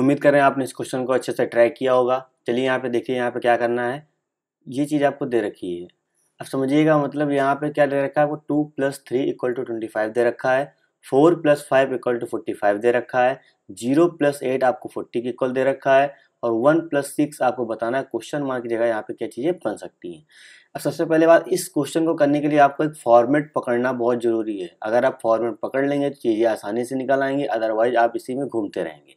उम्मीद करें आपने इस क्वेश्चन को अच्छे से ट्राई किया होगा। चलिए यहाँ पे देखिए, यहाँ पे क्या करना है, ये चीज़ आपको दे रखी है। अब समझिएगा मतलब यहाँ पे क्या दे रखा है, वो 2 + 3 = 25 दे रखा है, 4 + 5 = 45 दे रखा है, 0 + 8 आपको 40 के इक्वल दे रखा है और 1 + 6 आपको बताना है। क्वेश्चन मार्क की जगह यहाँ पे क्या चीज़ें बन सकती हैं। अब सबसे पहले बात, इस क्वेश्चन को करने के लिए आपको एक फॉर्मेट पकड़ना बहुत ज़रूरी है। अगर आप फॉर्मेट पकड़ लेंगे तो चीज़ें आसानी से निकल आएंगी, अदरवाइज आप इसी में घूमते रहेंगे।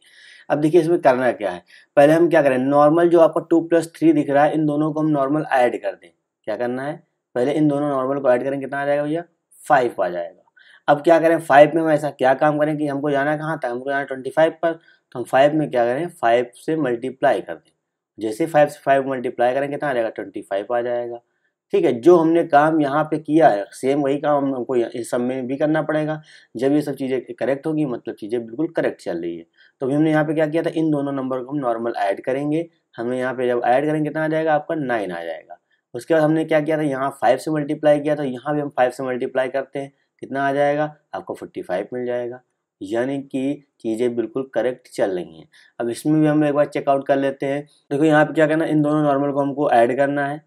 अब देखिए इसमें करना क्या है। पहले हम क्या करें, नॉर्मल जो आपको 2 + 3 दिख रहा है, इन दोनों को हम नॉर्मल ऐड कर दें। क्या करना है, पहले इन दोनों नॉर्मल को ऐड करें, कितना आ जाएगा भैया, 5 आ जाएगा। अब क्या करें, 5 में हम ऐसा क्या काम करें कि हमको जाना कहाँ था, हमको जाना 25 पर, तो हम 5 में क्या करें, 5 से मल्टीप्लाई कर दें। जैसे 5 से 5 मल्टीप्लाई करें कितना आ जाएगा, 25 आ जाएगा। ठीक है, जो हमने काम यहाँ पे किया है सेम वही काम हमको इस सब में भी करना पड़ेगा। जब ये सब चीज़ें करेक्ट होगी मतलब चीज़ें बिल्कुल करेक्ट चल रही है। तो अभी हमने यहाँ पे क्या किया था, इन दोनों नंबर को हम नॉर्मल ऐड करेंगे। हमें यहाँ पे जब ऐड करेंगे कितना आ जाएगा, आपका 9 आ जाएगा। उसके बाद हमने क्या किया था, यहाँ 5 से मल्टीप्लाई किया था, यहाँ भी हम 5 से मल्टीप्लाई करते हैं, कितना आ जाएगा आपको 45 मिल जाएगा। यानी कि चीज़ें बिल्कुल करेक्ट चल रही हैं। अब इसमें भी हम एक बार चेकआउट कर लेते हैं। देखो यहाँ पे क्या करना है, इन दोनों नॉर्मल को हमको ऐड करना है।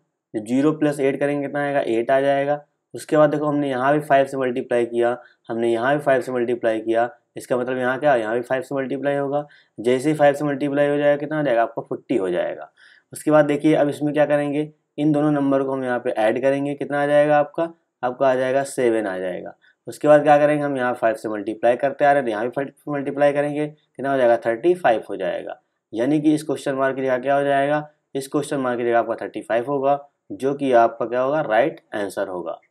0 + 8 करेंगे कितना आएगा, 8 आ जाएगा। उसके बाद देखो हमने यहाँ भी 5 से मल्टीप्लाई किया, हमने यहाँ भी 5 से मल्टीप्लाई किया, इसका मतलब यहाँ क्या, यहाँ भी 5 से मल्टीप्लाई होगा। जैसे ही 5 से मल्टीप्लाई हो जाएगा कितना आ जाएगा, आपका 40 हो जाएगा। उसके बाद देखिए अब इसमें क्या करेंगे, इन दोनों नंबर को हम यहाँ पे ऐड करेंगे, कितना आ जाएगा आपका, आपका आ जाएगा 7 आ जाएगा। उसके बाद क्या करेंगे, हम यहाँ 5 से मल्टीप्लाई करते आ रहे हैं, यहाँ भी 5 से मल्टीप्लाई करेंगे, कितना हो जाएगा, 35 हो जाएगा। यानी कि इस क्वेश्चन मार्क की जगह क्या हो जाएगा, इस क्वेश्चन मार्क की जगह आपका 35 होगा, जो कि आपका क्या होगा, राइट आंसर होगा।